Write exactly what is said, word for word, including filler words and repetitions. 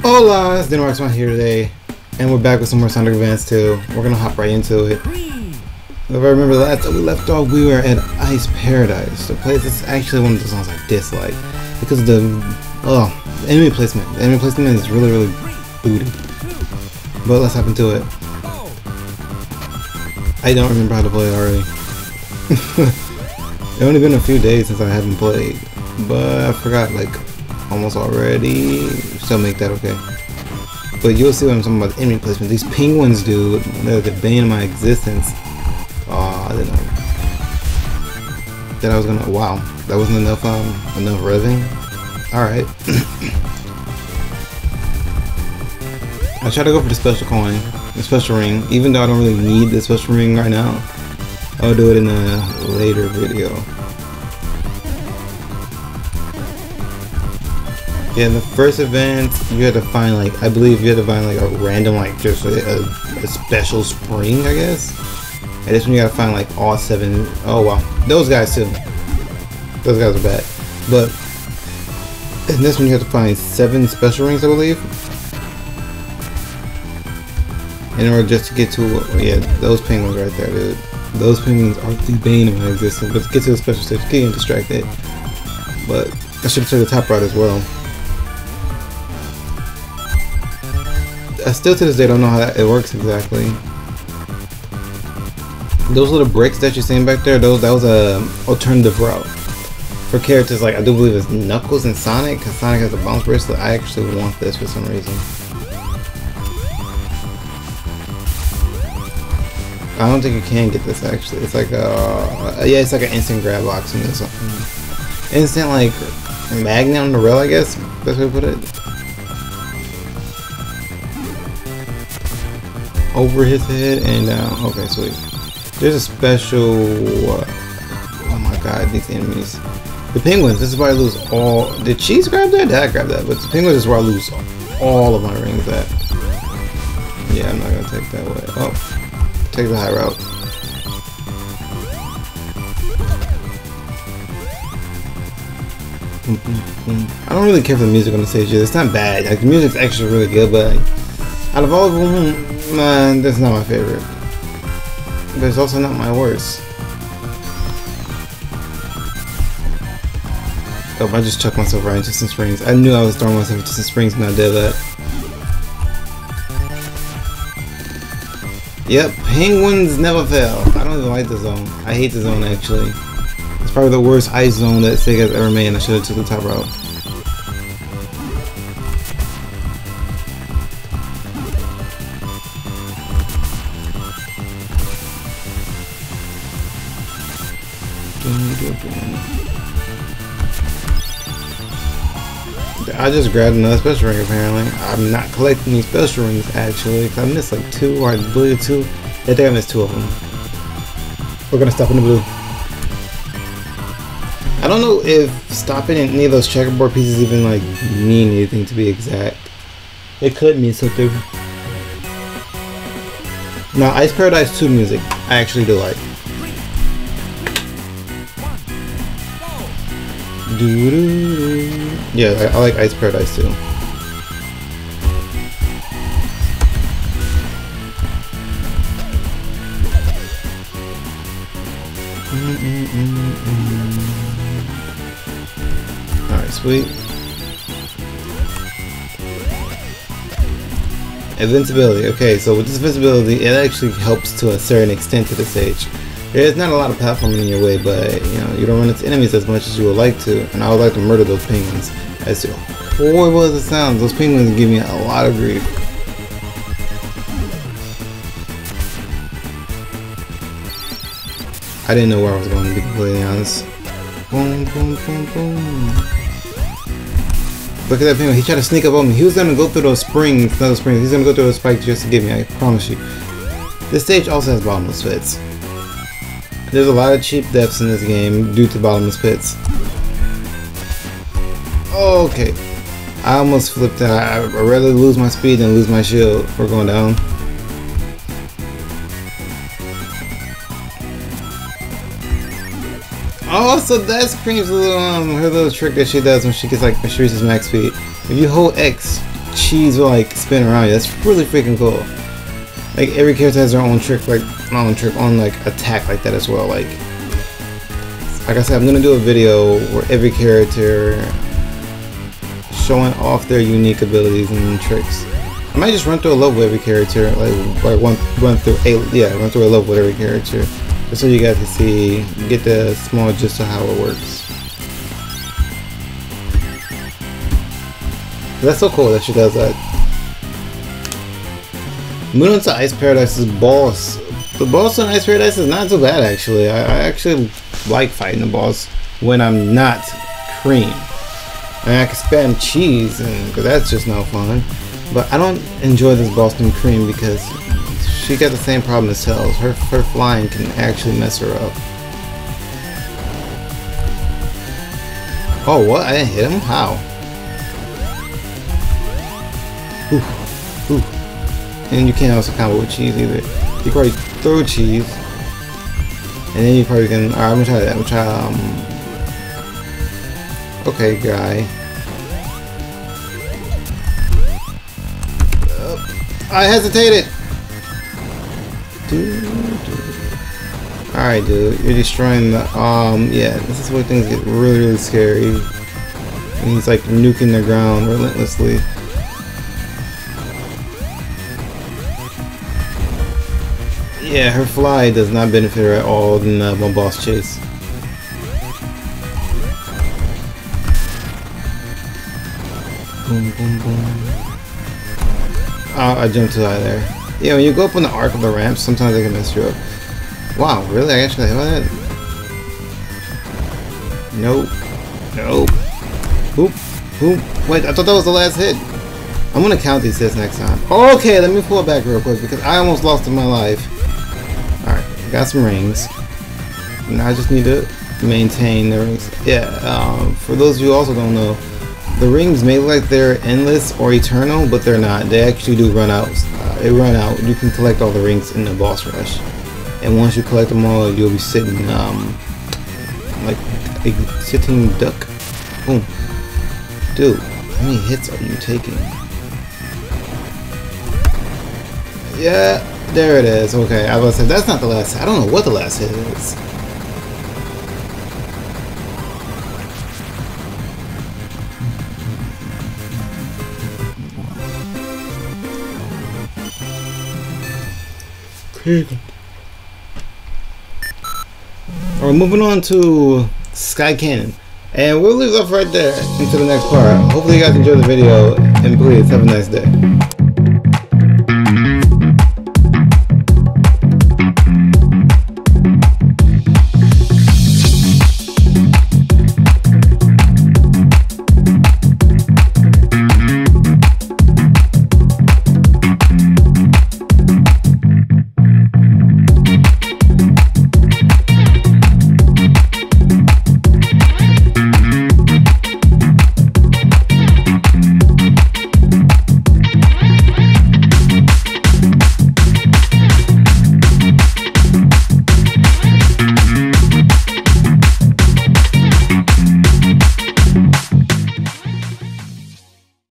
Hola, it's Denomon Roxmon here today, and we're back with some more Sonic Advance two. We're gonna hop right into it. If I remember the last time we left off, we were at Ice Paradise, the place that's actually one of the songs I dislike because of the oh the enemy placement. The enemy placement is really really booty. But let's hop into it. I don't remember how to play it already. It's only been a few days since I haven't played, but I forgot like almost already. So make that okay. But you'll see what I'm talking about, the enemy placement. These penguins, dude, they're the bane of my existence. Aw, oh, I didn't know that I was gonna. Wow, that wasn't enough. Um, enough revving. All right. I try to go for the special coin, the special ring, even though I don't really need the special ring right now. I'll do it in a later video. Yeah, in the first advance, you had to find like, I believe you had to find like a random like, just a, a, a special spring, I guess? And this one you gotta find like all seven, oh wow, those guys too. Those guys are bad. But, in this one you have to find seven special rings, I believe. In order just to get to, yeah, those penguins right there, dude. Those penguins are the bane of my existence. Let's get to the special stage, getting distracted. But I should have said the top right as well. I still to this day don't know how that it works exactly. Those little bricks that you're seeing back there, those that was a alternative route for characters like I do believe it's Knuckles and Sonic, because Sonic has a bounce bracelet. I actually want this for some reason. I don't think you can get this actually. It's like a yeah, it's like an instant grab box and something. Instant like magnet on the rail, I guess. That's how you put it. Over his head and down. Okay, sweet. There's a special. Uh, oh my God, these enemies. The penguins. This is where I lose all. Did cheese grab that? Did I grab that? But the penguins is where I lose all of my rings at. Yeah, I'm not gonna take that way. Oh. Take the high route. I don't really care for the music on the stage yet. It's not bad. Like the music's actually really good, but like, out of all of them, man, that's not my favorite. But it's also not my worst. Oh, I just chucked myself right into some springs. I knew I was throwing myself into some springs when I did that. Yep, penguins never fail. I don't even like the zone. I hate the zone actually. It's probably the worst ice zone that Sega's ever made. I should have took the top route. I just grabbed another special ring apparently. I'm not collecting these special rings actually because I missed like two or I believe two. I think I missed two of them. We're gonna stop in the blue. I don't know if stopping in any of those checkerboard pieces even like mean anything to be exact. It could mean something. Now Ice Paradise two music I actually do like. Yeah, I, I like Ice Paradise too. Mm-mm-mm-mm. Alright, sweet. Invincibility. Okay, so with this invincibility, it actually helps to a certain extent to this age. There's not a lot of platforming in your way, but you know you don't run into enemies as much as you would like to, and I would like to murder those penguins. As horrible as it sounds, those penguins give me a lot of grief. I didn't know where I was going to be completely honest. Boom, boom, boom, boom. Look at that penguin. He tried to sneak up on me. He was gonna go through those springs, not those springs. He's gonna go through those spikes just to get me. I promise you. This stage also has bottomless pits. There's a lot of cheap depths in this game due to bottomless pits. Okay. I almost flipped out. I rather lose my speed than lose my shield. We're going down. Oh, so that's Cream's little um her little trick that she does when she gets like when she reaches max speed. If you hold X cheese will like spin around you. That's really freaking cool. Like every character has their own trick, like my own trick on like attack like that as well. Like, like I said, I'm gonna do a video where every character showing off their unique abilities and tricks. I might just run through a level with every character, like like one run through a yeah run through a level with every character, just so you guys can see, get the small gist of how it works. That's so cool that she does that. Moving on to Ice Paradise's boss. The boss on Ice Paradise is not so bad actually. I, I actually like fighting the boss when I'm not Cream. I mean, I can spam cheese, and cause that's just no fun. But I don't enjoy this boss named Cream because she got the same problem as Tails. Her her flying can actually mess her up. Oh what? I didn't hit him? How? Oof, oof. And you can't also combo with cheese either. You can probably throw cheese, and then you probably can. Alright, I'm gonna try that. I'm gonna try. Um, okay, guy. Uh, I hesitated. Alright, dude, you're destroying the. Um, yeah, this is where things get really, really scary. And he's like nuking the ground relentlessly. Yeah, her fly does not benefit her at all in uh, one boss chase. Boom, boom, boom. Oh, I jumped too high there. Yeah, when you go up on the arc of the ramp, sometimes they can mess you up. Wow, really? I actually hit that? Nope. Nope. Oop. Oop. Wait, I thought that was the last hit. I'm gonna count these hits next time. Okay, let me pull it back real quick because I almost lost in my life. Got some rings. Now I just need to maintain the rings. Yeah, um, for those of you who also don't know, the rings may look like they're endless or eternal, but they're not. They actually do run out. Uh, they run out. You can collect all the rings in the boss rush, and once you collect them all, you'll be sitting um, like a sitting duck. Boom, dude. How many hits are you taking? Yeah. There it is. Okay, I was saying that's not the last hit. I don't know what the last hit is. Alright, moving on to Sky Cannon. And we'll leave off right there until the next part. Hopefully you guys enjoyed the video, and please have a nice day.